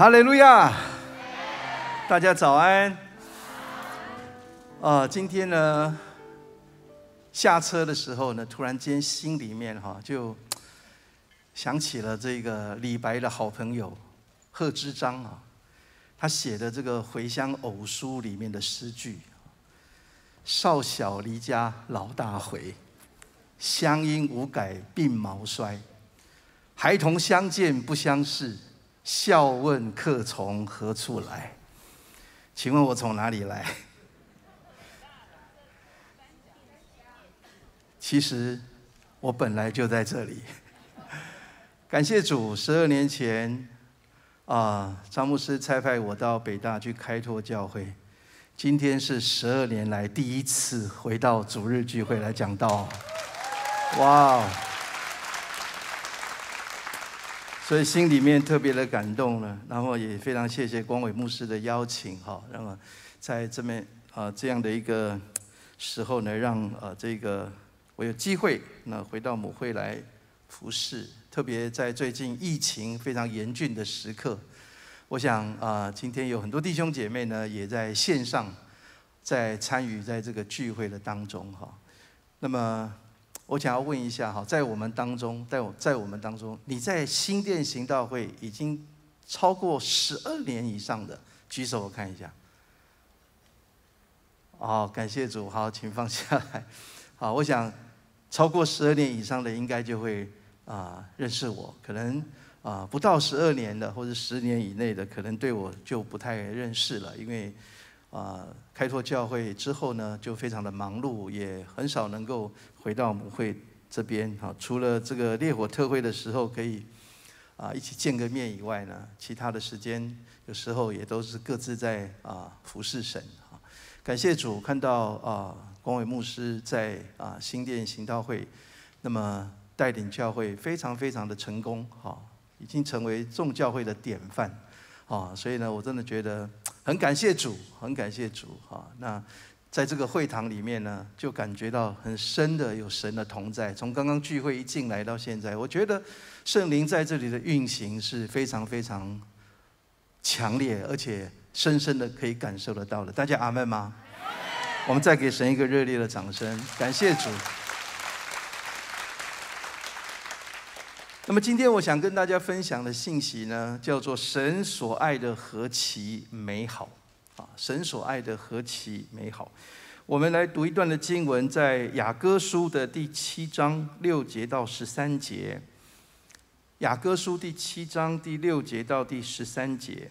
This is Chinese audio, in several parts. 哈利路亚！大家早安。今天呢，下车的时候呢，突然间心里面就想起了这个李白的好朋友贺知章啊，他写的这个《回乡偶书》里面的诗句：“少小离家老大回，乡音无改鬓毛衰。孩童相见不相识。”笑问客从何处来？请问我从哪里来？其实我本来就在这里。感谢主，12年前张牧师差派我到北大去开拓教会，今天是12年来第一次回到主日聚会来讲道。哇！所以心里面特别的感动了，然后也非常谢谢光伟牧师的邀请哈，那么在这边这样的一个时候呢，让这个我有机会那回到母会来服侍，特别在最近疫情非常严峻的时刻，我想今天有很多弟兄姐妹呢也在线上在参与在这个聚会的当中哈，那么。我想要问一下哈，在我们当中，在我们当中，你在新店行道会已经超过12年以上的，举手我看一下。哦，感谢主，好，请放下来。好，我想超过12年以上的，应该就会认识我。可能不到12年的，或者10年以内的，可能对我就不太认识了，因为开拓教会之后呢，就非常的忙碌，也很少能够。回到母会这边哈，除了这个烈火特会的时候可以一起见个面以外呢，其他的时间有时候也都是各自在服侍神哈。感谢主，看到光伟牧师在新店行道会，那么带领教会非常的成功哈，已经成为众教会的典范啊，所以呢，我真的觉得很感谢主，很感谢主哈。那。在这个会堂里面呢，就感觉到很深的有神的同在。从刚刚聚会一进来到现在，我觉得圣灵在这里的运行是非常强烈，而且深深的可以感受得到的。大家阿们吗？我们再给神一个热烈的掌声，感谢主。那么今天我想跟大家分享的信息呢，叫做神所爱的何其美好。神所爱的何其美好！我们来读一段的经文，在雅歌书的第7章6节到13节。雅歌书第7章第6节到第13节，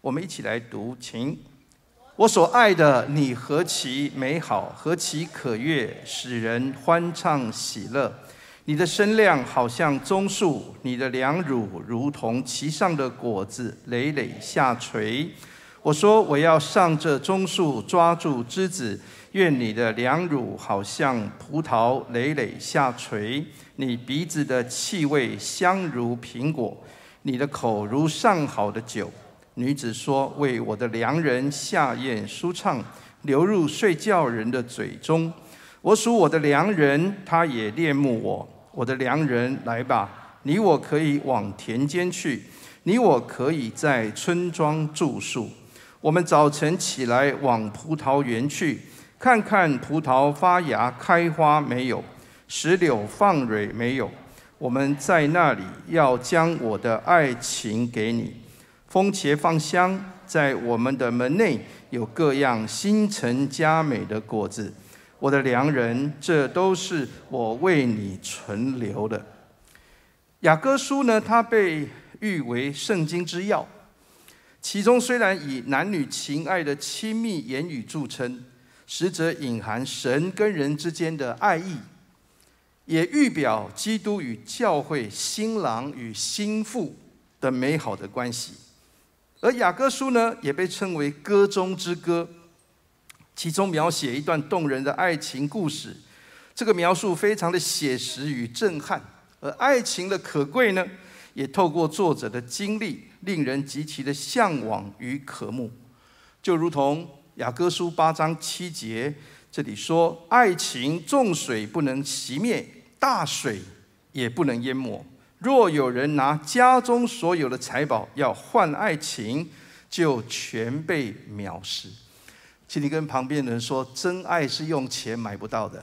我们一起来读，请。我所爱的，你何其美好，何其可悦，使人欢畅喜乐。你的身量好像棕树，你的良乳如同其上的果子，累累下垂。我说我要上这棕树，抓住枝子。愿你的良乳好像葡萄，累累下垂。你鼻子的气味香如苹果，你的口如上好的酒。女子说：为我的良人下咽舒畅，流入睡觉人的嘴中。我属我的良人，他也恋慕我。我的良人，来吧，你我可以往田间去，你我可以在村庄住宿。我们早晨起来往葡萄园去，看看葡萄发芽开花没有，石榴放蕊没有。我们在那里要将我的爱情给你。风茄放香，在我们的门内有各样新陈佳美的果子。我的良人，这都是我为你存留的。雅歌书呢，它被誉为圣经之钥。其中虽然以男女情爱的亲密言语著称，实则隐含神跟人之间的爱意，也预表基督与教会、新郎与新妇的美好的关系。而雅歌书呢，也被称为歌中之歌，其中描写一段动人的爱情故事，这个描述非常的写实与震撼。而爱情的可贵呢，也透过作者的经历，令人极其的向往与渴慕。就如同雅歌书8章7节这里说：爱情重水不能熄灭，大水也不能淹没，若有人拿家中所有的财宝要换爱情，就全被藐视。请你跟旁边的人说：真爱是用钱买不到的。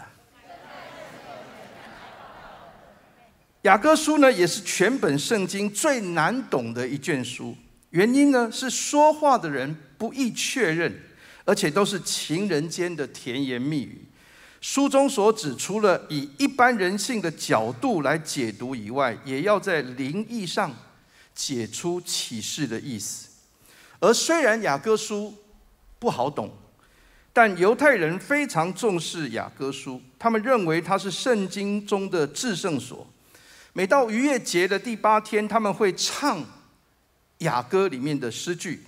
雅各书呢，也是全本圣经最难懂的一卷书。原因呢，是说话的人不易确认，而且都是情人间的甜言蜜语。 书中所指，除了以一般人性的角度来解读以外，也要在灵意上解出启示的意思。而虽然雅各书不好懂，但犹太人非常重视雅各书，他们认为它是圣经中的至圣所。每到逾越节的第8天，他们会唱雅歌里面的诗句。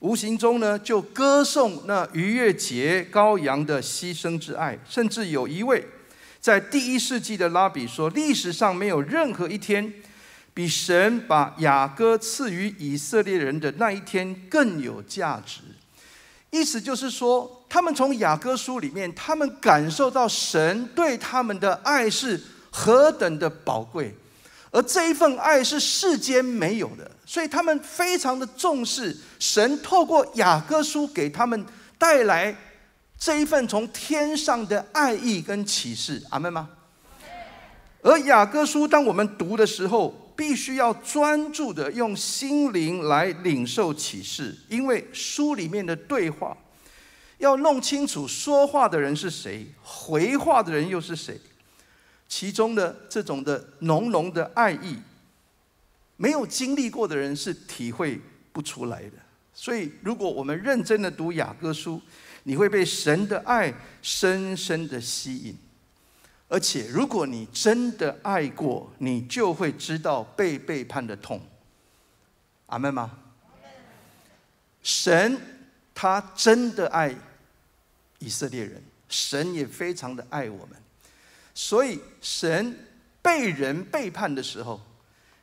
无形中呢，就歌颂那逾越节羔羊的牺牲之爱，甚至有一位在1世纪的拉比说，历史上没有任何一天比神把雅歌赐予以色列人的那一天更有价值。意思就是说，他们从雅歌书里面，他们感受到神对他们的爱是何等的宝贵，而这一份爱是世间没有的。 所以他们非常的重视神透过雅各书给他们带来这一份从天上的爱意跟启示，阿们吗？而雅各书，当我们读的时候，必须要专注的用心灵来领受启示，因为书里面的对话要弄清楚说话的人是谁，回话的人又是谁，其中的这种的浓浓的爱意。 没有经历过的人是体会不出来的。所以，如果我们认真的读雅各书，你会被神的爱深深的吸引。而且，如果你真的爱过，你就会知道被背叛的痛。阿们吗？神他真的爱以色列人，神也非常的爱我们。所以，神被人背叛的时候。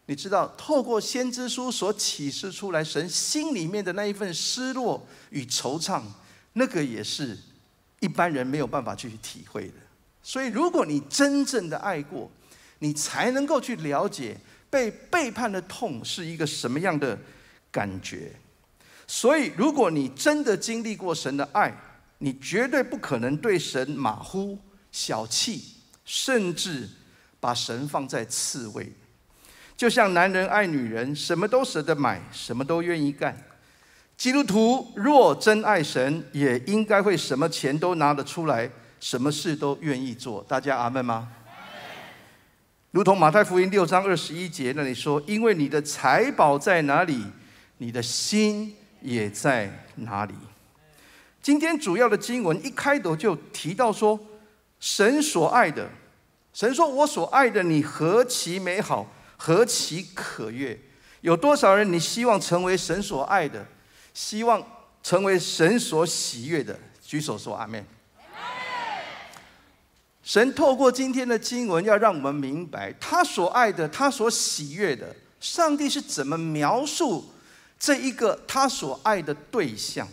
你知道，透过先知书所启示出来，神心里面的那一份失落与惆怅，那个也是一般人没有办法去体会的。所以，如果你真正的爱过，你才能够去了解被背叛的痛是一个什么样的感觉。所以，如果你真的经历过神的爱，你绝对不可能对神马虎、小气，甚至把神放在次位。 就像男人爱女人，什么都舍得买，什么都愿意干。基督徒若真爱神，也应该会什么钱都拿得出来，什么事都愿意做。大家阿们吗？如同马太福音6章21节那里说：“因为你的财宝在哪里，你的心也在哪里。”今天主要的经文一开头就提到说，神所爱的，神说：“我所爱的你何其美好！” 何其可悦！有多少人你希望成为神所爱的，希望成为神所喜悦的？举手说阿们。神透过今天的经文，要让我们明白他所爱的，他所喜悦的，上帝是怎么描述这一个他所爱的对象。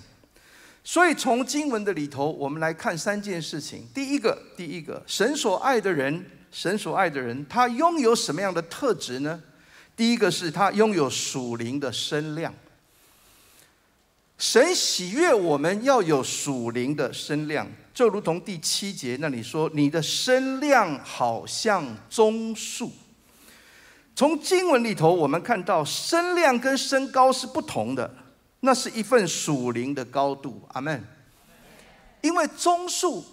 所以从经文的里头，我们来看3件事情。第一个，神所爱的人。 神所爱的人，他拥有什么样的特质呢？第一个是他拥有属灵的身量。神喜悦我们要有属灵的身量，就如同第7节那里说：“你的身量好像棕树。”从经文里头，我们看到身量跟身高是不同的，那是一份属灵的高度。阿们。因为棕树。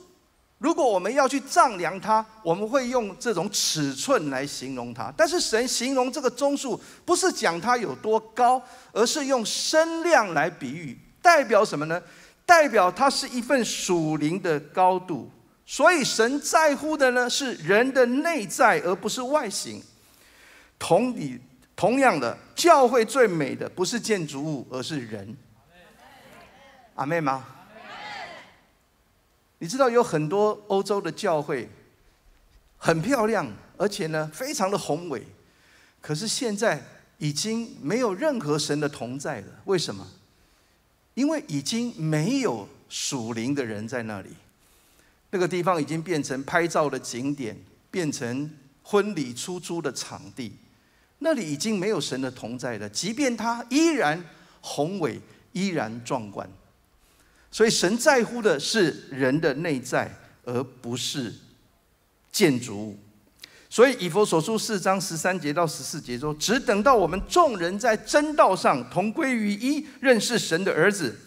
如果我们要去丈量它，我们会用这种尺寸来形容它。但是神形容这个棕树，不是讲它有多高，而是用身量来比喻，代表什么呢？代表它是一份属灵的高度。所以神在乎的呢是人的内在，而不是外形。同样的，教会最美的不是建筑物，而是人。阿们吗？ 你知道有很多欧洲的教会很漂亮，而且呢非常的宏伟，可是现在已经没有任何神的同在了。为什么？因为已经没有属灵的人在那里，那个地方已经变成拍照的景点，变成婚礼出租的场地，那里已经没有神的同在了，即便它依然宏伟，依然壮观。所以神在乎的是人的内在，而不是建筑物。所以以弗所书4章13节到14节说：“只等到我们众人在真道上同归于一，认识神的儿子，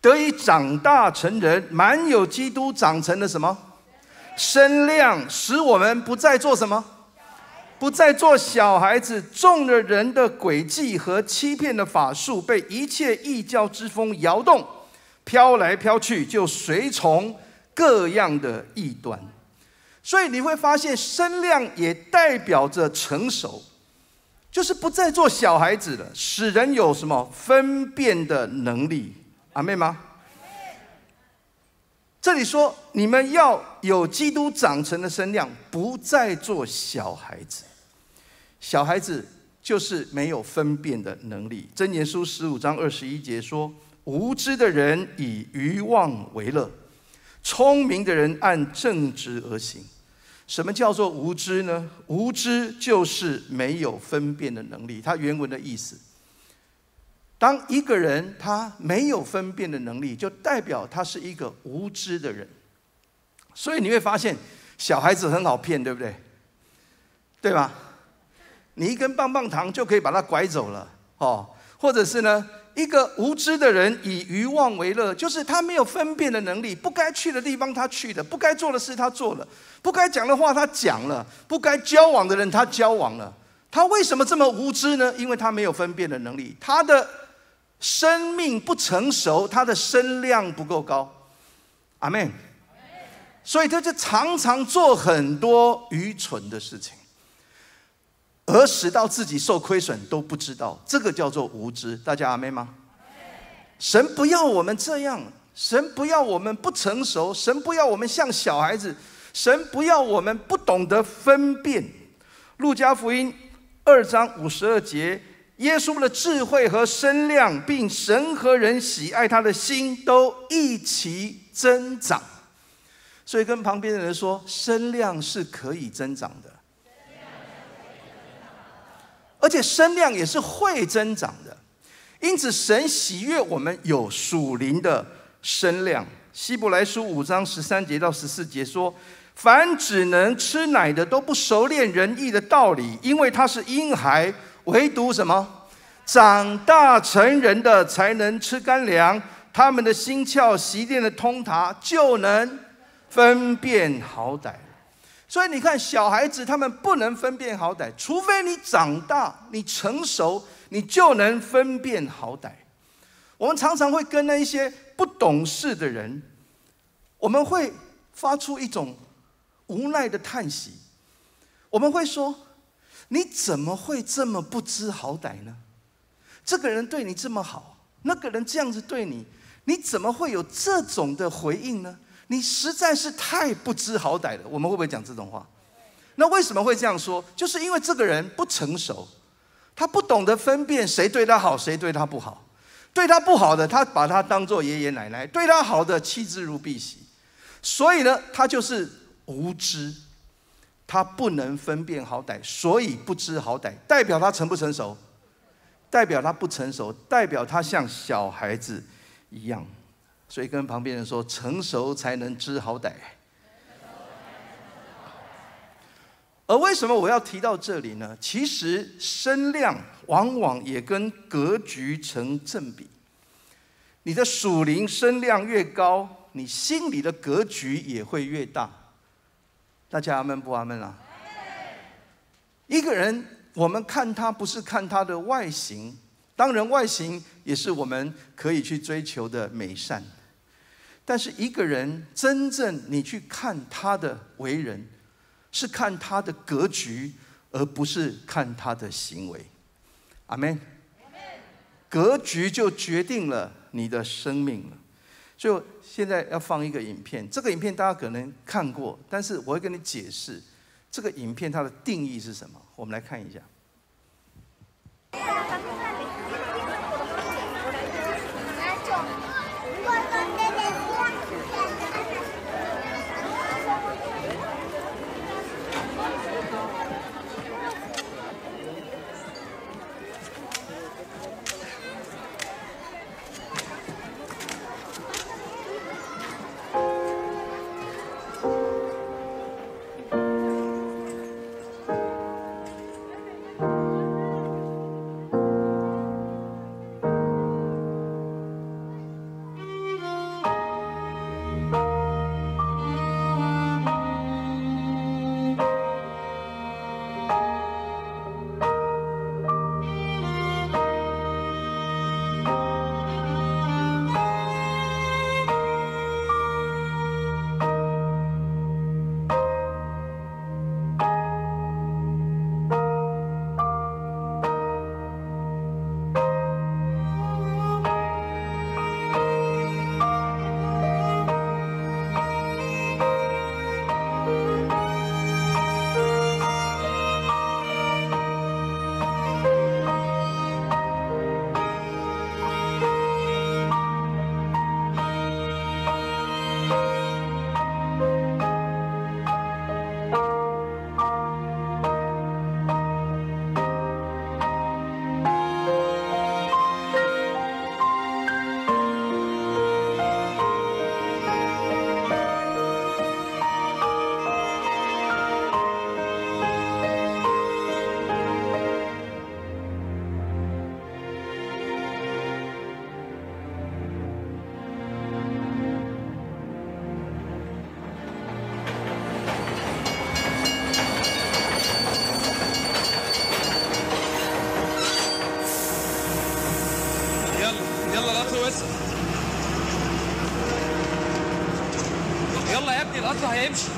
得以长大成人，满有基督长成了什么？身量，使我们不再做什么？” 不再做小孩子，中了人的诡计和欺骗的法术，被一切异教之风摇动，飘来飘去，就随从各样的异端。所以你会发现，身量也代表着成熟，就是不再做小孩子了，使人有什么分辨的能力。阿们吗？这里说，你们要有基督长成的身量，不再做小孩子。 小孩子就是没有分辨的能力。箴言书15章21节说：“无知的人以愚妄为乐，聪明的人按正直而行。”什么叫做无知呢？无知就是没有分辨的能力。它原文的意思，当一个人他没有分辨的能力，就代表他是一个无知的人。所以你会发现，小孩子很好骗，对不对？对吧？ 你一根棒棒糖就可以把它拐走了哦，或者是呢，一个无知的人以愚妄为乐，就是他没有分辨的能力，不该去的地方他去了，不该做的事他做了，不该讲的话他讲了，不该交往的人他交往了。他为什么这么无知呢？因为他没有分辨的能力，他的生命不成熟，他的身量不够高。阿们。所以他就常常做很多愚蠢的事情。 而使到自己受亏损都不知道，这个叫做无知。大家阿们吗？神不要我们这样，神不要我们不成熟，神不要我们像小孩子，神不要我们不懂得分辨。路加福音2章52节，耶稣的智慧和身量，并神和人喜爱他的心都一起增长。所以跟旁边的人说，身量是可以增长的。 而且身量也是会增长的，因此神喜悦我们有属灵的身量。希伯来书5章13节到14节说：“凡只能吃奶的，都不熟练仁义的道理，因为他是婴孩；唯独什么长大成人的，才能吃干粮。他们的心窍习练的通达，就能分辨好歹。” 所以你看，小孩子他们不能分辨好歹，除非你长大、你成熟，你就能分辨好歹。我们常常会跟那一些不懂事的人，我们会发出一种无奈的叹息。我们会说：“你怎么会这么不知好歹呢？这个人对你这么好，那个人这样子对你，你怎么会有这种的回应呢？” 你实在是太不知好歹了，我们会不会讲这种话？那为什么会这样说？就是因为这个人不成熟，他不懂得分辨谁对他好，谁对他不好。对他不好的，他把他当作爷爷奶奶；对他好的，弃之如敝屣。所以呢，他就是无知，他不能分辨好歹，所以不知好歹。代表他成不成熟？代表他不成熟，代表他像小孩子一样。 所以跟旁边人说，成熟才能知好歹。而为什么我要提到这里呢？其实身量往往也跟格局成正比。你的属灵身量越高，你心里的格局也会越大。大家阿们不阿们啊？一个人，我们看他不是看他的外形，当然外形也是我们可以去追求的美善。 但是一个人真正你去看他的为人，是看他的格局，而不是看他的行为。阿们。格局就决定了你的生命了。所以现在要放一个影片，这个影片大家可能看过，但是我会跟你解释这个影片它的定义是什么。我们来看一下。واسع. يلا يا ابني القطر هيمشي.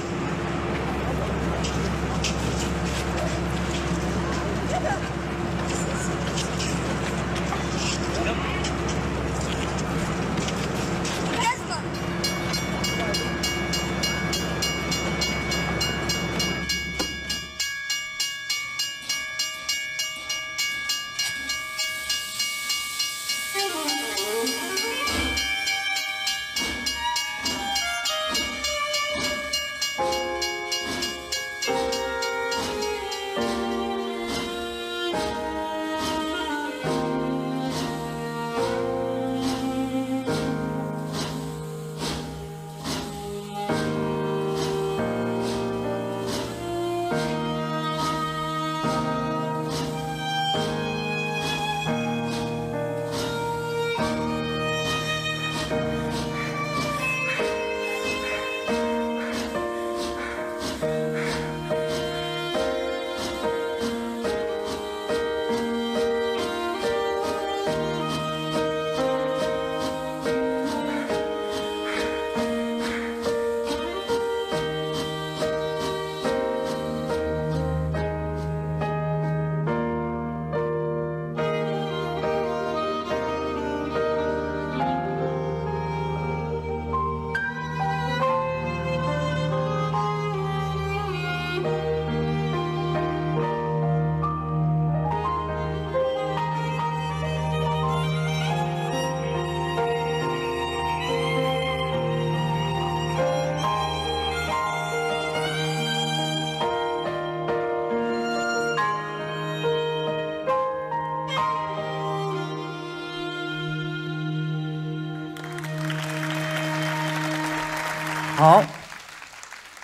好，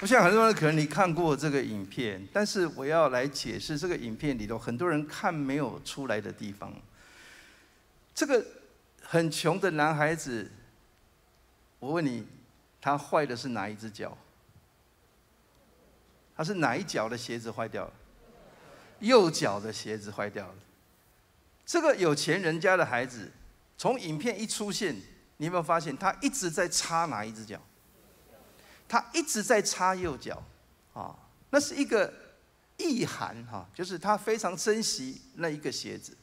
我想很多人可能你看过这个影片，但是我要来解释这个影片里头很多人看没有出来的地方。这个很穷的男孩子，我问你，他坏的是哪一只脚？他是哪一脚的鞋子坏掉了？右脚的鞋子坏掉了。这个有钱人家的孩子，从影片一出现，你有没有发现他一直在擦哪一只脚？ 他一直在插右脚，啊，那是一个意涵哈，就是他非常珍惜那一个鞋子。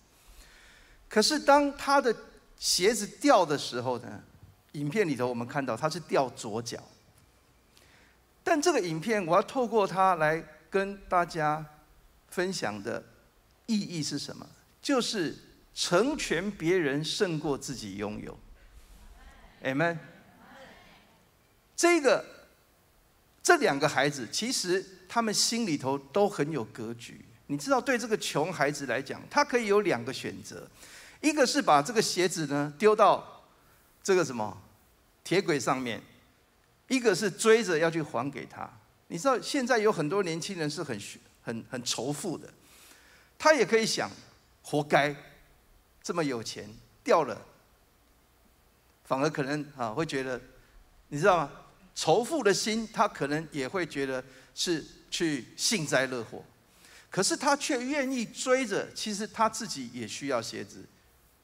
可是当他的鞋子掉的时候呢，影片里头我们看到他是掉左脚。但这个影片我要透过它来跟大家分享的意义是什么？就是成全别人胜过自己拥有。Amen。这个。 这两个孩子其实他们心里头都很有格局，你知道，对这个穷孩子来讲，他可以有两个选择，一个是把这个鞋子呢丢到这个什么铁轨上面，一个是追着要去还给他。你知道现在有很多年轻人是很仇富的，他也可以想，活该，这么有钱掉了，反而可能啊会觉得，你知道吗？ 仇富的心，他可能也会觉得是去幸灾乐祸，可是他却愿意追着。其实他自己也需要鞋子，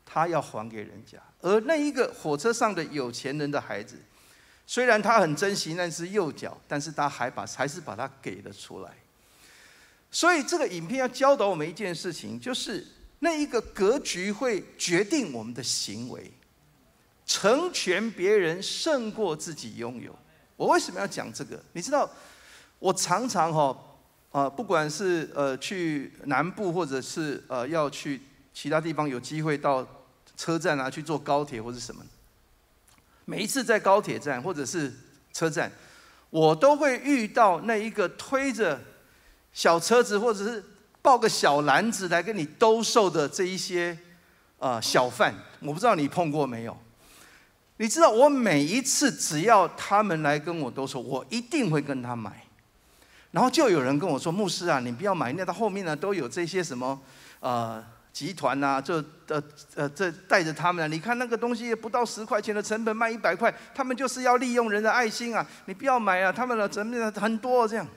他要还给人家。而那一个火车上的有钱人的孩子，虽然他很珍惜那只右脚，但是他还是把它给了出来。所以这个影片要教导我们一件事情，就是那一个格局会决定我们的行为，成全别人胜过自己拥有。 我为什么要讲这个？你知道，我常常不管是去南部，或者是要去其他地方，有机会到车站啊去坐高铁或者什么，每一次在高铁站或者是车站，我都会遇到那一个推着小车子或者是抱个小篮子来跟你兜售的这一些小贩，我不知道你碰过没有。 你知道，我每一次只要他们来跟我兜售，我一定会跟他买。然后就有人跟我说：“牧师啊，你不要买，那到后面呢都有这些什么集团啊，这带着他们啊，你看那个东西不到10块钱的成本卖100块，他们就是要利用人的爱心啊，你不要买啊，他们的成本很多这样。”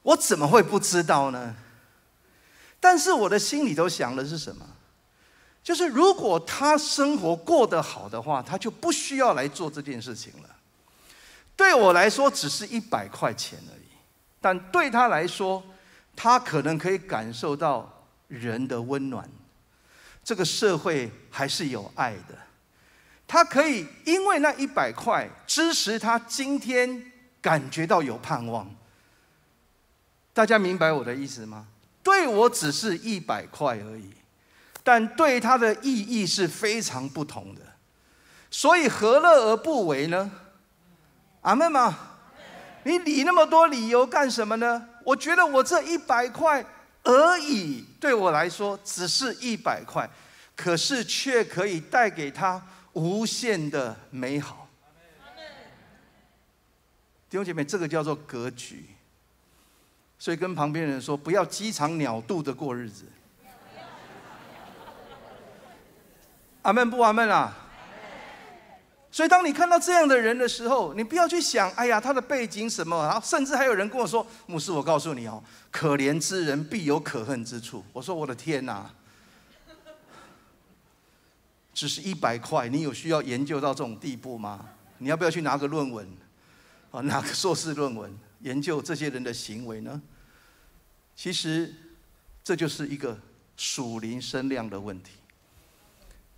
我怎么会不知道呢？但是我的心里头想的是什么？就是如果他生活过得好的话，他就不需要来做这件事情了。对我来说，只是100块钱而已，但对他来说，他可能可以感受到人的温暖，这个社会还是有爱的。他可以因为那100块支持他今天感觉到有盼望。大家明白我的意思吗？对我只是100块而已，但对他的意义是非常不同的。所以何乐而不为呢？阿们吗？你理那么多理由干什么呢？我觉得我这100块而已，对我来说只是100块，可是却可以带给他无限的美好。弟兄姐妹，这个叫做格局。所以跟旁边人说，不要鸡肠鸟肚的过日子。阿们不阿们啊？所以当你看到这样的人的时候，你不要去想，哎呀，他的背景什么，然后甚至还有人跟我说，牧师，我告诉你哦，可怜之人必有可恨之处。我说我的天哪！只是100块，你有需要研究到这种地步吗？你要不要去拿个论文，啊，拿个硕士论文研究这些人的行为呢？其实这就是一个属灵身量的问题。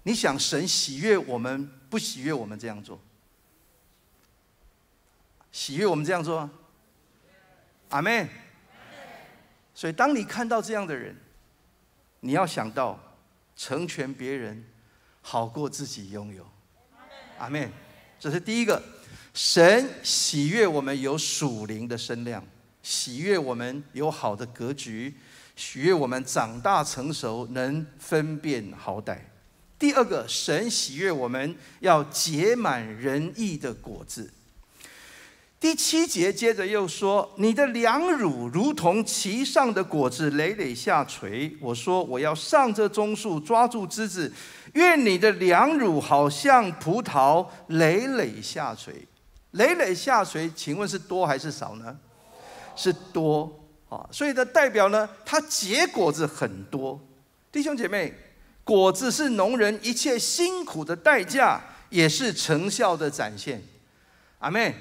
你想神喜悦我们，不喜悦我们这样做？喜悦我们这样做啊？阿们。所以当你看到这样的人，你要想到成全别人好过自己拥有，阿们。这是第一个，神喜悦我们有属灵的身量，喜悦我们有好的格局，喜悦我们长大成熟，能分辨好歹。第二个，神喜悦我们要结满仁义的果子。第7节接着又说：“你的良乳如同其上的果子，累累下垂。我说我要上这棕树，抓住枝子。愿你的良乳好像葡萄，累累下垂。累累下垂，请问是多还是少呢？是多啊！所以的代表呢，它结果子很多。弟兄姐妹，果子是农人一切辛苦的代价，也是成效的展现。阿们。”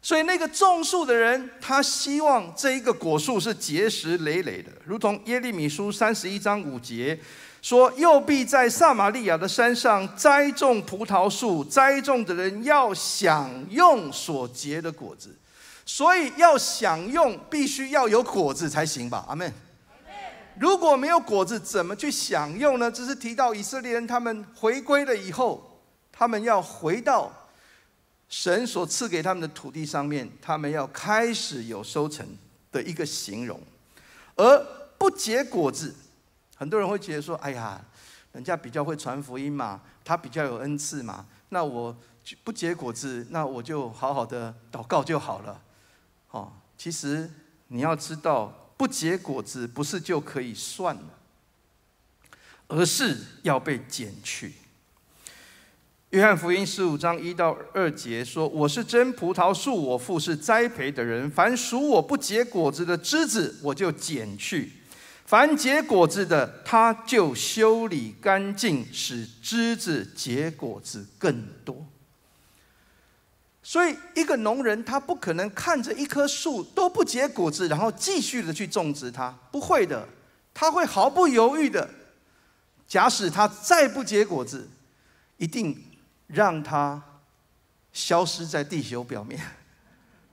所以那个种树的人，他希望这一个果树是结实累累的，如同耶利米书31章5节说：“又必在撒玛利亚的山上栽种葡萄树，栽种的人要享用所结的果子。”所以要享用，必须要有果子才行吧？阿们。如果没有果子，怎么去享用呢？这是提到以色列人他们回归了以后，他们要回到神所赐给他们的土地上面，他们要开始有收成的一个形容。而不结果子，很多人会觉得说，哎呀，人家比较会传福音嘛，他比较有恩赐嘛，那我不结果子，那我就好好的祷告就好了。哦，其实你要知道，不结果子不是就可以算了，而是要被减去。约翰福音15章1到2节说：“我是真葡萄树，我父是栽培的人。凡属我不结果子的枝子，我就剪去；凡结果子的，他就修理干净，使枝子结果子更多。”所以，一个农人他不可能看着一棵树都不结果子，然后继续的去种植它，不会的，他会毫不犹豫的。假使他再不结果子，一定让它消失在地球表面，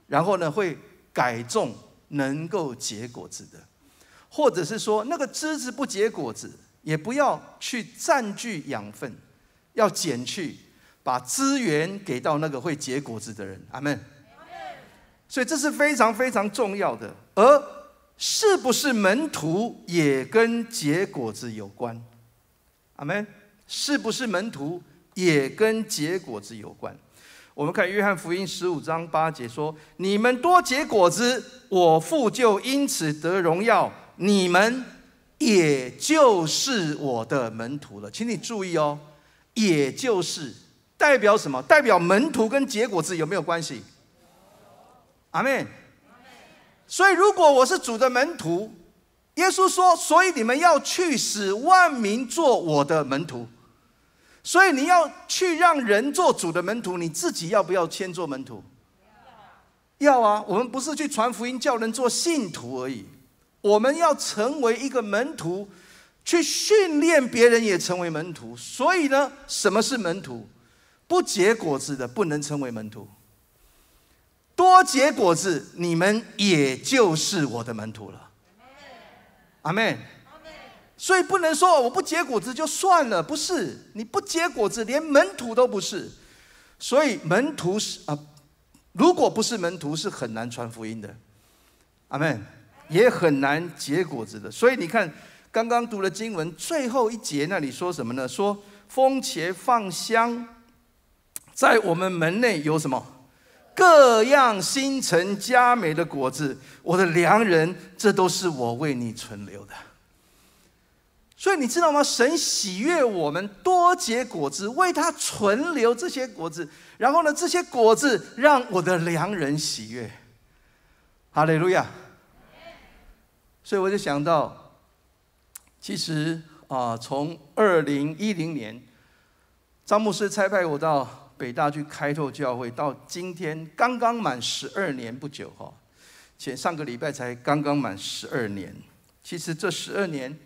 然后呢，会改种能够结果子的，或者是说那个枝子不结果子，也不要去占据养分，要减去，把资源给到那个会结果子的人。阿们。所以这是非常非常重要的。而是不是门徒也跟结果子有关？阿们。是不是门徒？也跟结果子有关。我们看约翰福音15章8节说：“你们多结果子，我父就因此得荣耀，你们也就是我的门徒了。”请你注意哦，也就是代表什么？代表门徒跟结果子有没有关系？阿们。所以如果我是主的门徒，耶稣说：“所以你们要去，使万民做我的门徒。”所以你要去让人做主的门徒，你自己要不要先做门徒？要啊！我们不是去传福音叫人做信徒而已，我们要成为一个门徒，去训练别人也成为门徒。所以呢，什么是门徒？不结果子的不能成为门徒，多结果子，你们也就是我的门徒了。 阿门。所以不能说我不结果子就算了，不是，你不结果子，连门徒都不是。所以门徒是如果不是门徒，是很难传福音的。阿门，也很难结果子的。所以你看，刚刚读的经文最后一节那里说什么呢？说风茄放香，在我们门内有什么？ 各样新陈佳美的果子，我的良人，这都是我为你存留的。所以你知道吗？神喜悦我们多结果子，为他存留这些果子。然后呢，这些果子让我的良人喜悦。哈利路亚！所以我就想到，其实从2010年，张牧师差派我到 北大去开拓教会，到今天刚刚满12年不久哈，上个礼拜才刚刚满12年。其实这12年，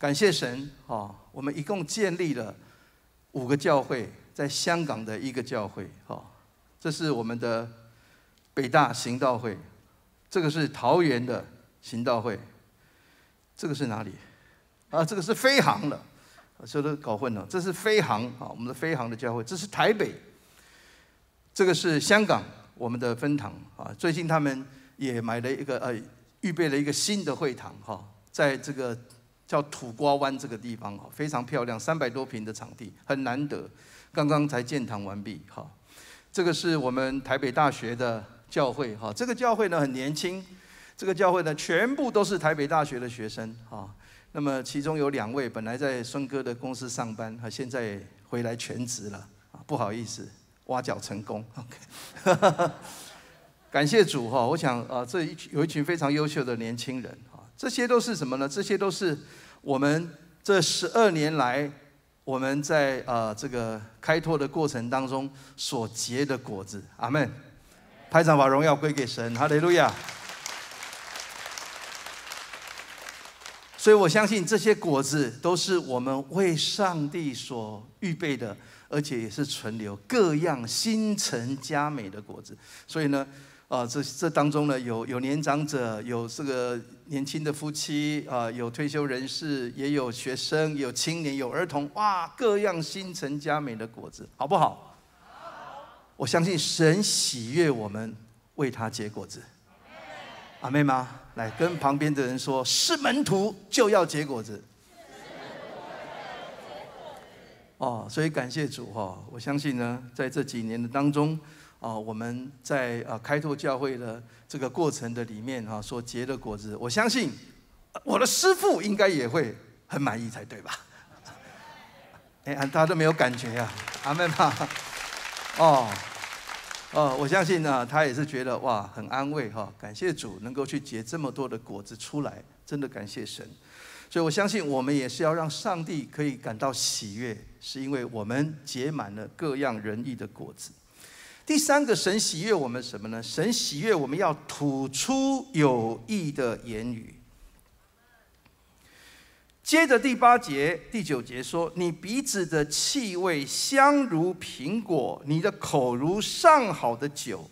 感谢神哈，我们一共建立了5个教会，在香港的一个教会哈，这是我们的北大行道会，这个是桃园的行道会，这个是哪里？这个是飞航了，说都搞混了，这是飞航啊，我们的飞航的教会，这是台北。 这个是香港我们的分堂啊，最近他们也买了一个预备了一个新的会堂哈，在这个叫土瓜湾这个地方哈，非常漂亮，300多平的场地很难得，刚刚才建堂完毕哈。这个是我们台北大学的教会哈，这个教会呢很年轻，这个教会呢全部都是台北大学的学生哈。那么其中有2位本来在孙哥的公司上班，他现在回来全职了啊，不好意思。 挖角成功 ，OK， 感谢主哈！我想这有一群非常优秀的年轻人哈，这些都是什么呢？这些都是我们这12年来我们在这个开拓的过程当中所结的果子。阿门！拍掌把荣耀归给神，哈利路亚！所以我相信这些果子都是我们为上帝所预备的。 而且也是存留各样新陈佳美的果子，所以呢，这当中呢，有年长者，有这个年轻的夫妻，有退休人士，也有学生，有青年，有儿童，哇，各样新陈佳美的果子，好不好？好。我相信神喜悦我们为他结果子。阿妹吗？来跟旁边的人说，是门徒就要结果子。 哦，所以感谢主哈！我相信呢，在这几年的当中，我们在开拓教会的这个过程的里面哈，所结的果子，我相信我的师父应该也会很满意才对吧？哎，他都没有感觉啊，阿门嘛！我相信呢，他也是觉得哇，很安慰哈！感谢主能够去结这么多的果子出来，真的感谢神。 所以我相信，我们也是要让上帝可以感到喜悦，是因为我们结满了各样仁义的果子。第3个，神喜悦我们什么呢？神喜悦我们要吐出有益的言语。接着第8节、第9节说：“你鼻子的气味香如苹果，你的口如上好的酒。”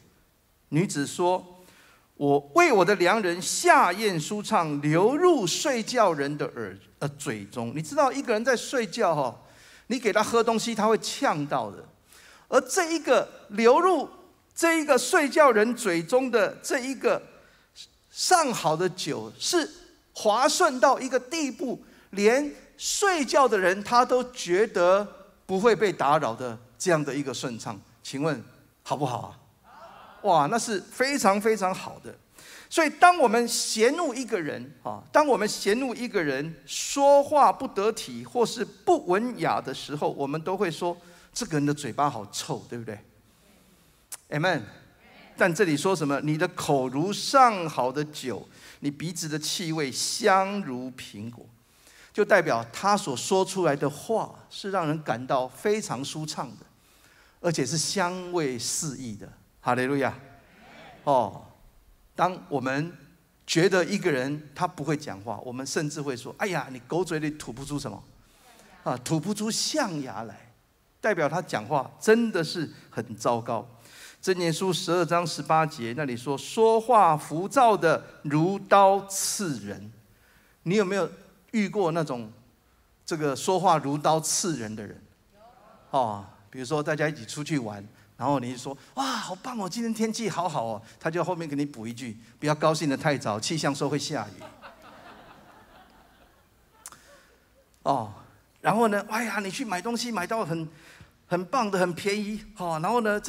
女子说。 我为我的良人下咽舒畅，流入睡觉人的嘴中。你知道一个人在睡觉哈，你给他喝东西他会呛到的。而这一个流入这一个睡觉人嘴中的这一个上好的酒，是滑顺到一个地步，连睡觉的人他都觉得不会被打扰的这样的一个顺畅。请问好不好啊？ 哇，那是非常非常好的。所以，当我们嫌恶一个人啊，当我们嫌恶一个人说话不得体或是不文雅的时候，我们都会说这个人的嘴巴好臭，对不对 ？Amen。但这里说什么？你的口如上好的酒，你鼻子的气味香如苹果，就代表他所说出来的话是让人感到非常舒畅的，而且是香味四溢的。哈利路亚！哦，当我们觉得一个人他不会讲话，我们甚至会说：“哎呀，你狗嘴里吐不出什么，啊，吐不出象牙来。”代表他讲话真的是很糟糕。 箴言书12章18节那里说：“说话浮躁的如刀刺人。”你有没有遇过那种说话如刀刺人的人？哦，比如说大家一起出去玩，然后你就说：“哇，好棒哦，今天天气好好哦。”他就后面给你补一句：“不要高兴得太早，气象说会下雨。”哦，然后呢？哎呀，你去买东西买到很棒的、很便宜，哦，然后呢，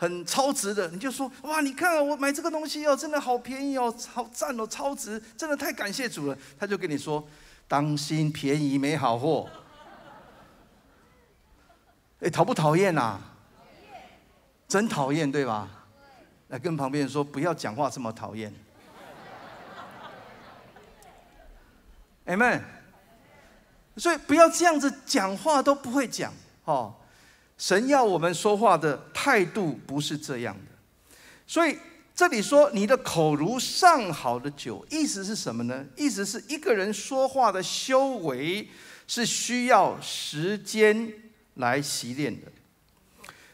很超值的，你就说哇，你看啊，我买这个东西哦，真的好便宜哦，好赞哦，超值，真的太感谢主了。他就跟你说，当心便宜没好货。哎，讨不讨厌啊？真讨厌，对吧？来跟旁边人说，不要讲话这么讨厌。Amen。所以不要这样子讲话都不会讲哦。 神要我们说话的态度不是这样的，所以这里说你的口如上好的酒，意思是什么呢？意思是一个人说话的修为是需要时间来习练的。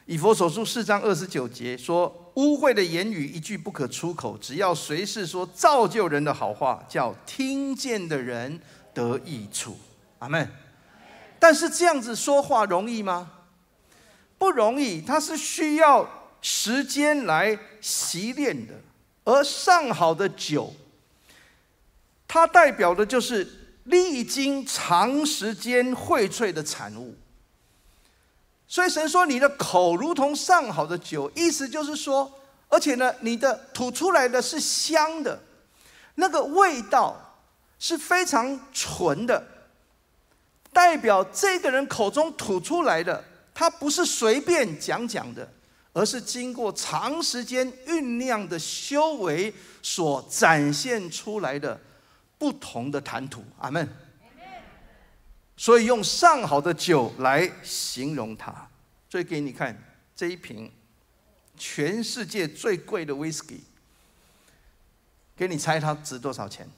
以弗所书4章29节说：“污秽的言语一句不可出口，只要随时说造就人的好话，叫听见的人得益处。”阿门。但是这样子说话容易吗？ 不容易，它是需要时间来习练的。而上好的酒，它代表的就是历经长时间荟萃的产物。所以神说：“你的口如同上好的酒”，意思就是说，而且呢，你的吐出来的是香的，那个味道是非常纯的，代表这个人口中吐出来的。 它不是随便讲讲的，而是经过长时间酝酿的修为所展现出来的不同的谈吐。阿门。所以用上好的酒来形容它。所以给你看这一瓶，全世界最贵的 whisky， 给你猜它值多少钱？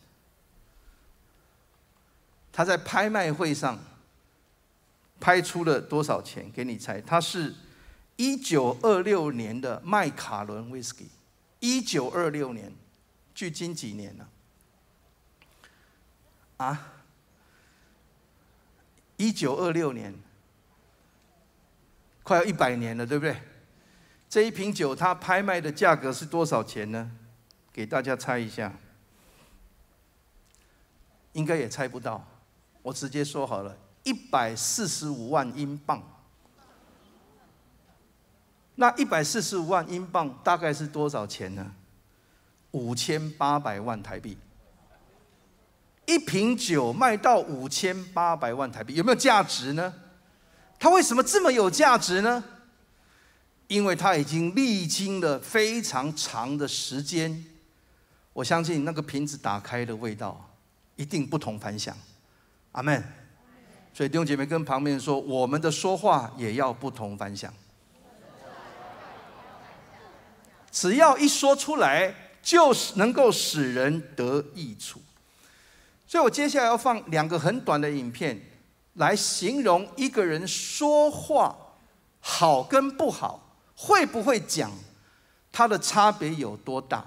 它在拍卖会上。 拍出了多少钱？给你猜，它是1926年的麦卡伦威士忌，1926年，距今几年了？啊？1926年，快要100年了，对不对？这一瓶酒它拍卖的价格是多少钱呢？给大家猜一下，应该也猜不到，我直接说好了。 145万英镑，那145万英镑大概是多少钱呢？5800万台币，一瓶酒卖到5800万台币，有没有价值呢？它为什么这么有价值呢？因为它已经历经了非常长的时间，我相信那个瓶子打开的味道一定不同凡响。阿门。 所以弟兄姐妹跟旁边说，我们的说话也要不同凡响。只要一说出来，就能够使人得益处。所以我接下来要放2个很短的影片，来形容一个人说话好跟不好，会不会讲，它的差别有多大。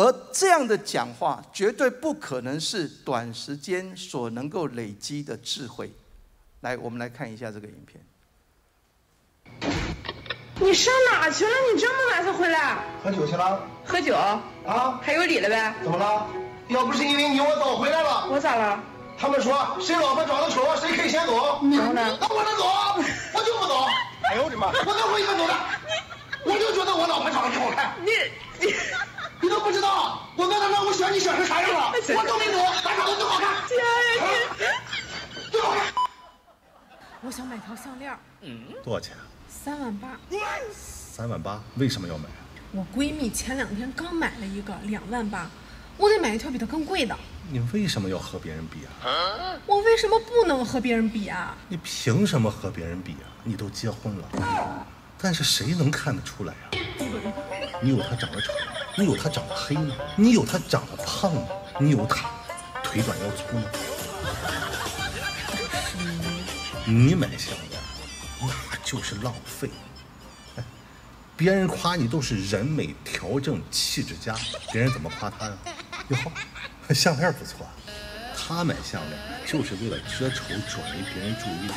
而这样的讲话，绝对不可能是短时间所能够累积的智慧。来，我们来看一下这个影片。你上哪去了？你这么晚才回来？喝酒去了。喝酒？啊？还有理了呗？怎么了？要不是因为你，我早回来了。我咋了？他们说谁老婆长得丑，谁可以先走。然后呢？那我能走？我就不走。哎呦我的妈！我哪会先走的？我就觉得我老婆长得挺好看。你。 你都不知道，我问他们我选你选成啥样了，我都没走，他长得最好看，最好看。我想买条项链，多少钱啊？3万8。3万8，为什么要买啊？我闺蜜前2天刚买了一个2万8，我得买一条比它更贵的。你为什么要和别人比啊？我为什么不能和别人比啊？你凭什么和别人比啊？你都结婚了，但是谁能看得出来啊？你有他长得丑吗？你有他长得黑吗？你有他长得胖吗？你有他腿短腰粗吗？你买香烟，那就是浪费。 别人夸你都是人美调正气质佳，别人怎么夸他呀？哟，项链不错，他买项链就是为了遮丑，转移别人注意力。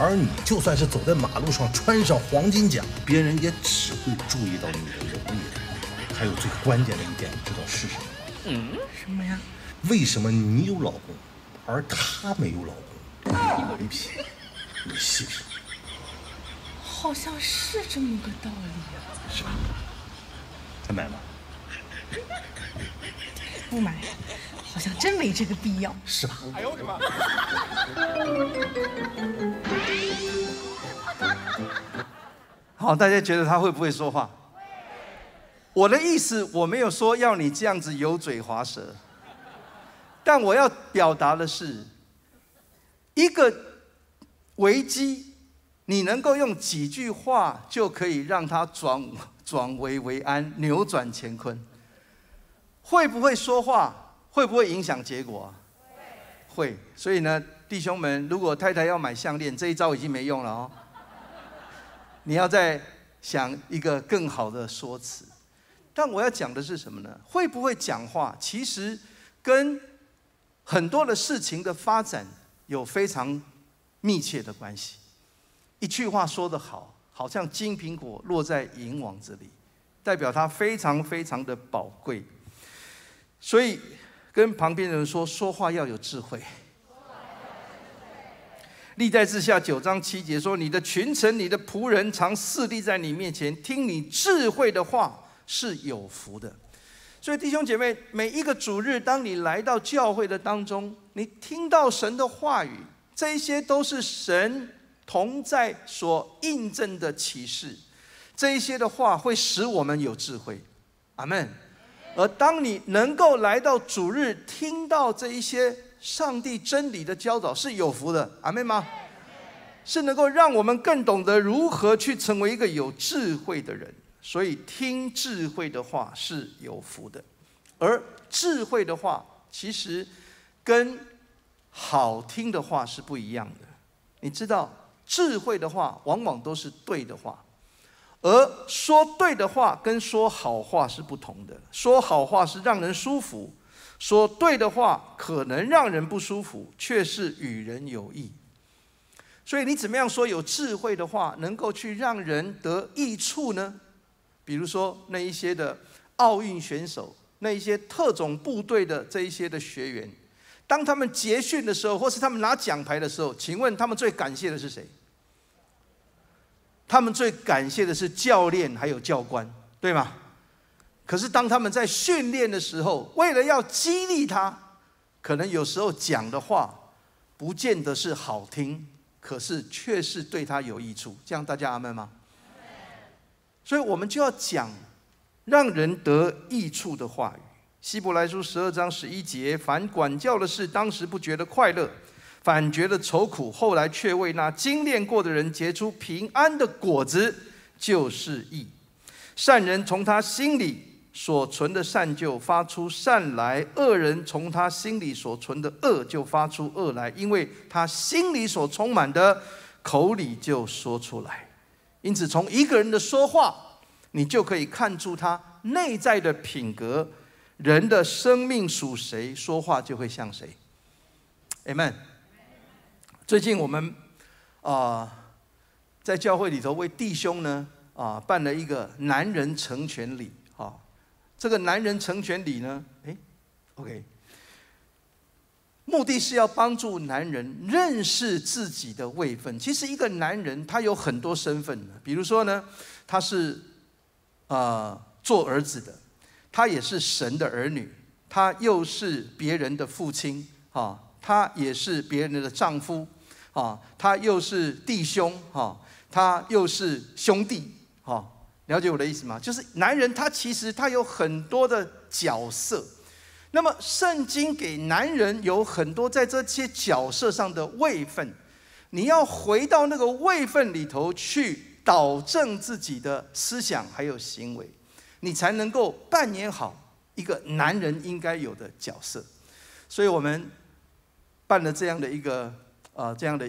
而你就算是走在马路上穿上黄金甲，别人也只会注意到你的容颜。还有最关键的一点，你知道是什么吗？什么呀？为什么你有老公，而他没有老公？你品，你细品。 好像是这么个道理啊，是吧？再买吗？不买，好像真没这个必要，是吧？哎呦我的妈！好，大家觉得他会不会说话？我的意思，我没有说要你这样子油嘴滑舌，但我要表达的是，一个危机。 你能够用几句话就可以让它转危为安，扭转乾坤。会不会说话，会不会影响结果啊？会。所以呢，弟兄们，如果太太要买项链，这一招已经没用了哦。你要再想一个更好的说辞。但我要讲的是什么呢？会不会讲话，其实跟很多的事情的发展有非常密切的关系。 一句话说得好，好像金苹果落在银网子里，代表它非常非常的宝贵。所以跟旁边的人说，说话要有智慧。历代志下9章7节说：“你的群臣、你的仆人常侍立在你面前，听你智慧的话是有福的。”所以弟兄姐妹，每一个主日，当你来到教会的当中，你听到神的话语，这些都是神 同在所印证的启示，这一些的话会使我们有智慧，阿门。而当你能够来到主日，听到这一些上帝真理的教导，是有福的，阿门吗？是能够让我们更懂得如何去成为一个有智慧的人。所以听智慧的话是有福的，而智慧的话其实跟好听的话是不一样的，你知道？ 智慧的话往往都是对的话，而说对的话跟说好话是不同的。说好话是让人舒服，说对的话可能让人不舒服，却是与人有益。所以你怎么样说有智慧的话，能够去让人得益处呢？比如说那一些的奥运选手，那一些特种部队的这一些的学员，当他们结训的时候，或是他们拿奖牌的时候，请问他们最感谢的是谁？ 他们最感谢的是教练还有教官，对吗？可是当他们在训练的时候，为了要激励他，可能有时候讲的话不见得是好听，可是却是对他有益处。这样大家阿们吗？所以我们就要讲让人得益处的话语。希伯来书12章11节，凡管教的事，当时不觉得快乐。 反觉得愁苦，后来却为那精炼过的人结出平安的果子，就是义。善人从他心里所存的善就发出善来，恶人从他心里所存的恶就发出恶来，因为他心里所充满的，口里就说出来。因此，从一个人的说话，你就可以看出他内在的品格。人的生命属谁，说话就会像谁。Amen。 最近我们在教会里头为弟兄呢办了一个男人成全礼啊。这个男人成全礼呢，目的是要帮助男人认识自己的位分。其实一个男人他有很多身份的，比如说呢，他是做儿子的，他也是神的儿女，他又是别人的父亲啊，他也是别人的丈夫。 啊，他又是弟兄，哈，他又是兄弟，哈，了解我的意思吗？就是男人他其实他有很多的角色，那么圣经给男人有很多在这些角色上的位分，你要回到那个位分里头去导正自己的思想还有行为，你才能够扮演好一个男人应该有的角色。所以我们办了这样的一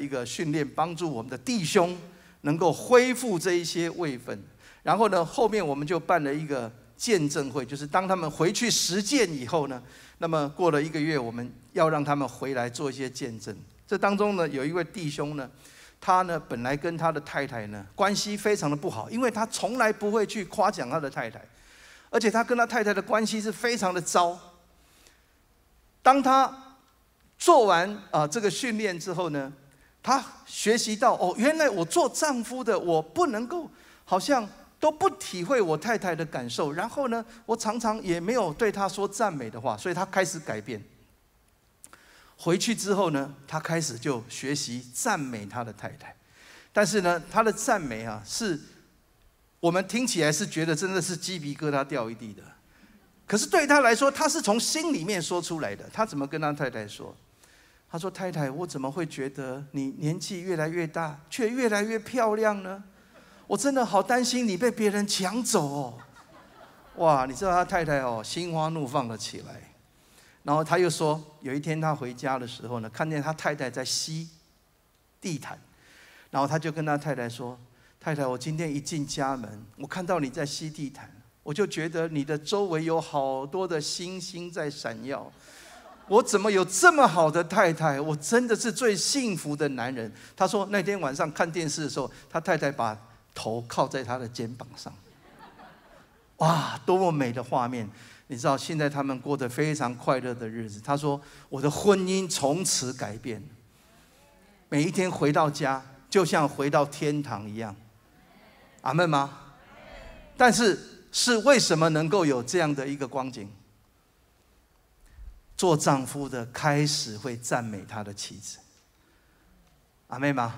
个训练，帮助我们的弟兄能够恢复这一些位分。 然后呢，后面我们就办了一个见证会，就是当他们回去实践以后呢，那么过了1个月，我们要让他们回来做一些见证。这当中呢，有一位弟兄呢，他呢本来跟他的太太呢关系非常的不好，因为他从来不会去夸奖他的太太，而且他跟他太太的关系是非常的糟。当他做完这个训练之后呢，他学习到哦，原来我做丈夫的，我不能够好像 都不体会我太太的感受，然后呢，我常常也没有对她说赞美的话，所以她开始改变。回去之后呢，她开始就学习赞美她的太太，但是呢，她的赞美啊，是我们听起来是觉得真的是鸡皮疙瘩掉一地的，可是对她来说，她是从心里面说出来的。她怎么跟她太太说？她说：“太太，我怎么会觉得你年纪越来越大，却越来越漂亮呢？ 我真的好担心你被别人抢走哦！”哇，你知道他太太哦，心花怒放了起来。然后他又说，有一天他回家的时候呢，看见他太太在吸地毯，然后他就跟他太太说：“太太，我今天一进家门，我看到你在吸地毯，我就觉得你的周围有好多的星星在闪耀。我怎么有这么好的太太？我真的是最幸福的男人。”他说，那天晚上看电视的时候，他太太把 头靠在他的肩膀上，哇，多么美的画面！你知道，现在他们过得非常快乐的日子。他说：“我的婚姻从此改变，每一天回到家就像回到天堂一样。”阿们吗？但是为什么能够有这样的一个光景？做丈夫的开始会赞美他的妻子。阿们吗？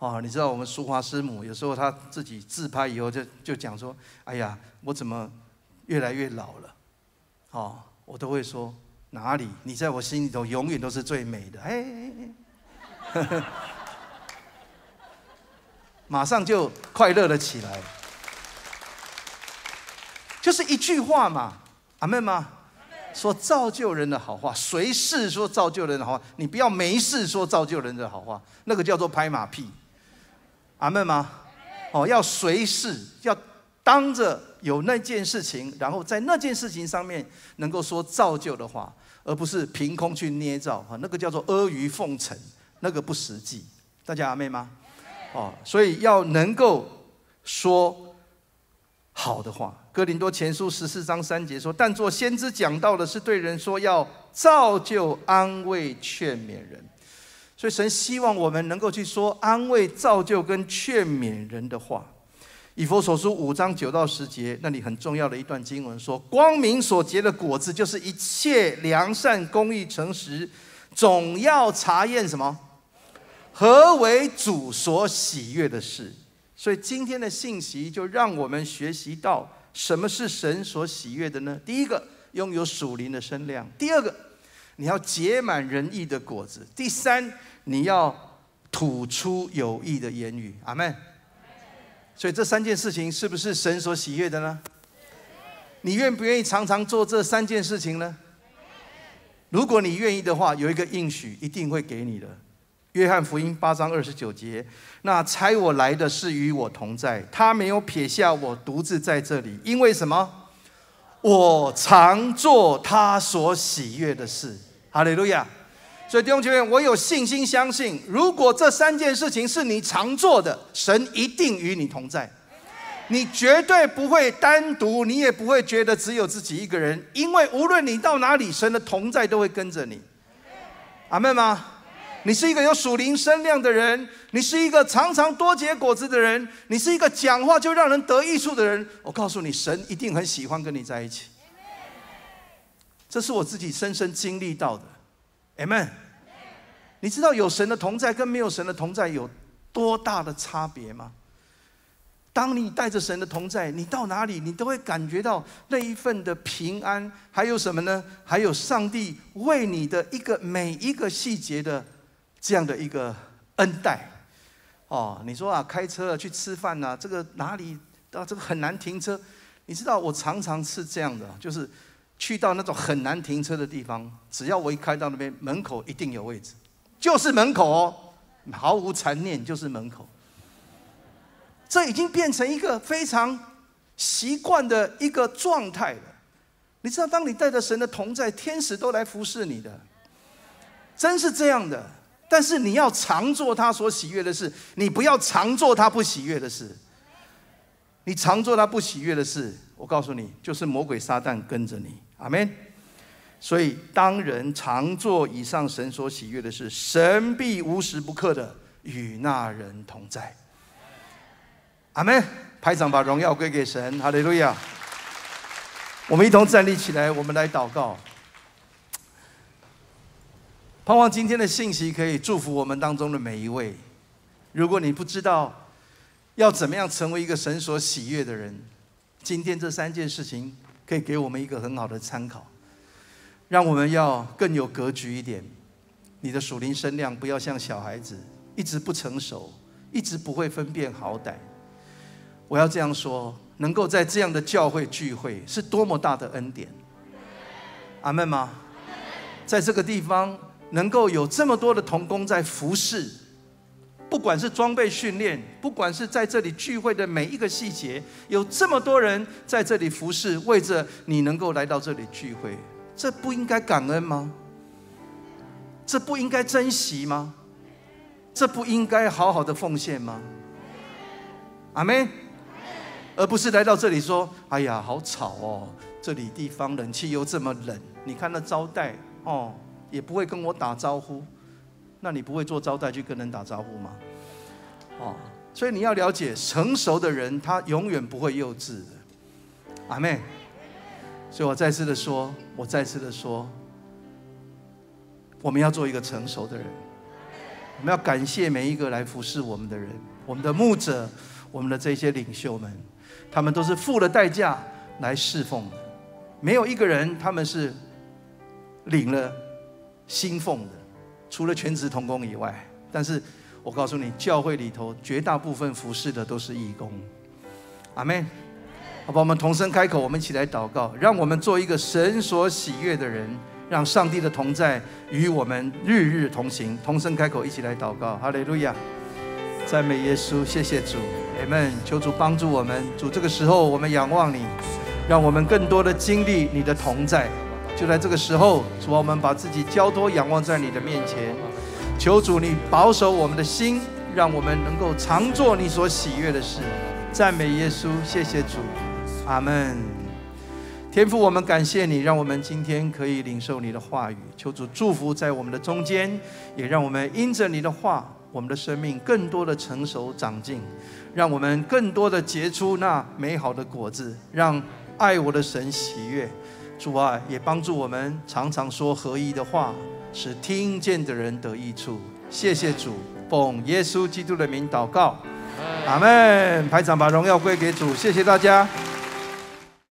哦，你知道我们淑华师母有时候她自己自拍以后就讲说：“哎呀，我怎么越来越老了？”哦，我都会说：“哪里？你在我心里头永远都是最美的。”哎，马上就快乐了起来，就是一句话嘛，阿们嘛，说造就人的好话，随事说造就人的好话，你不要没事说造就人的好话，那个叫做拍马屁。 阿们吗？哦，要随事，要当着有那件事情，然后在那件事情上面能够说造就的话，而不是凭空去捏造哈，那个叫做阿谀奉承，那个不实际。大家阿们吗？哦，所以要能够说好的话。哥林多前书14章3节说：“但做先知讲道的是对人说要造就、安慰、劝勉人。” 所以神希望我们能够去说安慰、造就跟劝勉人的话。以弗所书5章9到10节，那里很重要的一段经文说：“光明所结的果子，就是一切良善、公义、诚实，总要查验什么？何为主所喜悦的事？”所以今天的信息就让我们学习到什么是神所喜悦的呢？第一个，拥有属灵的身量；第二个， 你要结满仁义的果子。第三，你要吐出有益的言语。阿们。所以这3件事情是不是神所喜悦的呢？你愿不愿意常常做这3件事情呢？如果你愿意的话，有一个应许一定会给你的。约翰福音8章29节，那差我来的是与我同在，他没有撇下我独自在这里，因为什么？我常做他所喜悦的事。 哈利路亚！所以弟兄姐妹，我有信心相信，如果这3件事情是你常做的，神一定与你同在。你绝对不会单独，你也不会觉得只有自己一个人，因为无论你到哪里，神的同在都会跟着你。阿们吗？你是一个有属灵身量的人，你是一个常常多结果子的人，你是一个讲话就让人得益处的人。我告诉你，神一定很喜欢跟你在一起。 这是我自己深深经历到的 ，Amen。你知道有神的同在跟没有神的同在有多大的差别吗？当你带着神的同在，你到哪里，你都会感觉到那一份的平安。还有什么呢？还有上帝为你的一个每一个细节的这样的一个恩待。哦，你说啊，开车去吃饭啊，这个哪里啊，这个很难停车。你知道我常常是这样的，就是去到那种很难停车的地方，只要我一开到那边，门口一定有位置，就是门口哦，毫无残念，就是门口。 这已经变成一个非常习惯的一个状态了。你知道，当你带着神的同在，天使都来服侍你的，真是这样的。但是你要常做他所喜悦的事，你不要常做他不喜悦的事。你常做他不喜悦的事，我告诉你，就是魔鬼撒旦跟着你。阿们。所以，当人常做以上神所喜悦的事，神必无时不刻的与那人同在。 阿们，拍掌，把荣耀归给神，哈利路亚！我们一同站立起来，我们来祷告。盼望今天的信息可以祝福我们当中的每一位。如果你不知道要怎么样成为一个神所喜悦的人，今天这3件事情可以给我们一个很好的参考，让我们要更有格局一点。你的属灵身量不要像小孩子，一直不成熟，一直不会分辨好歹。 我要这样说，能够在这样的教会聚会，是多么大的恩典！阿们吗？在这个地方能够有这么多的同工在服侍，不管是装备训练，不管是在这里聚会的每一个细节，有这么多人在这里服侍，为着你能够来到这里聚会，这不应该感恩吗？这不应该珍惜吗？这不应该好好的奉献吗？阿们。 而不是来到这里说：“哎呀，好吵哦！这里地方冷气又这么冷，你看那招待哦，也不会跟我打招呼。那你不会做招待去跟人打招呼吗？哦，所以你要了解，成熟的人他永远不会幼稚的。阿们。所以我再次的说，我们要做一个成熟的人，我们要感谢每一个来服侍我们的人，我们的牧者，我们的这些领袖们。” 他们都是付了代价来侍奉的，没有一个人他们是领了薪俸的，除了全职同工以外。但是我告诉你，教会里头绝大部分服侍的都是义工。阿们。好吧，我们同声开口，我们一起来祷告，让我们做一个神所喜悦的人，让上帝的同在与我们日日同行。同声开口，一起来祷告，哈利路亚。 赞美耶稣，谢谢主 ，Amen。求主帮助我们，主这个时候我们仰望你，让我们更多的经历你的同在。就在这个时候，主啊，我们把自己交托仰望在你的面前，求主你保守我们的心，让我们能够常做你所喜悦的事。赞美耶稣，谢谢主，阿门。天父，我们感谢你，让我们今天可以领受你的话语。求主祝福在我们的中间，也让我们因着你的话。 我们的生命更多的成熟长进，让我们更多的结出那美好的果子，让爱我的神喜悦。主啊，也帮助我们常常说合一的话，使听见的人得益处。谢谢主，奉耶稣基督的名祷告，阿门。拍掌，把荣耀归给主，谢谢大家。